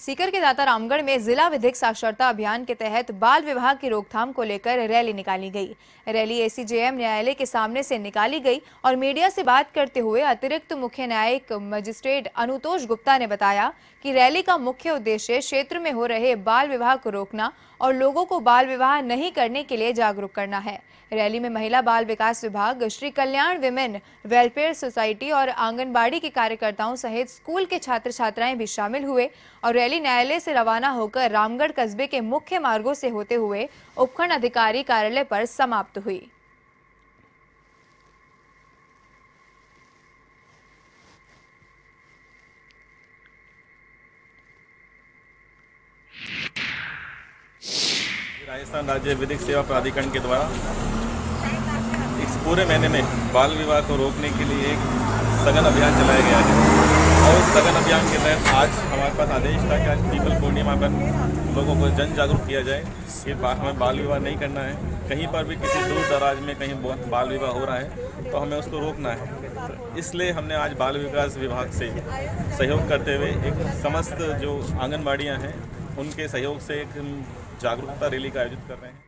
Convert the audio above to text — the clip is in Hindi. सीकर के दातारामगढ़ में जिला विधिक साक्षरता अभियान के तहत बाल विवाह की रोकथाम को लेकर रैली निकाली गई। रैली एसीजेएम न्यायालय के सामने से निकाली गई और मीडिया से बात करते हुए अतिरिक्त मुख्य न्यायिक मजिस्ट्रेट अनुतोष गुप्ता ने बताया कि रैली का मुख्य उद्देश्य क्षेत्र में हो रहे बाल विवाह को रोकना और लोगों को बाल विवाह नहीं करने के लिए जागरूक करना है। रैली में महिला बाल विकास विभाग, Shri Kalyan women welfare society और आंगनबाड़ी के कार्यकर्ताओं सहित स्कूल के छात्र छात्राएं भी शामिल हुए और रैली न्यायालय से रवाना होकर रामगढ़ कस्बे के मुख्य मार्गों से होते हुए उपखंड अधिकारी कार्यालय पर समाप्त हुई। राजस्थान राज्य विधिक सेवा प्राधिकरण के द्वारा इस पूरे महीने में बाल विवाह को रोकने के लिए एक सघन अभियान चलाया गया है और सघन अभियान के तहत आज हमारे पास आदेश था कि आज पीपल पूर्णिमा पर लोगों को जन जागरूक किया जाए कि हमें बाल विवाह नहीं करना है। कहीं पर भी किसी दूर दराज में कहीं बहुत बाल विवाह हो रहा है तो हमें उसको रोकना है। इसलिए हमने आज बाल विकास विभाग से सहयोग करते हुए एक समस्त जो आंगनबाड़ियाँ हैं उनके सहयोग से एक जागरूकता रैली का आयोजित कर रहे हैं।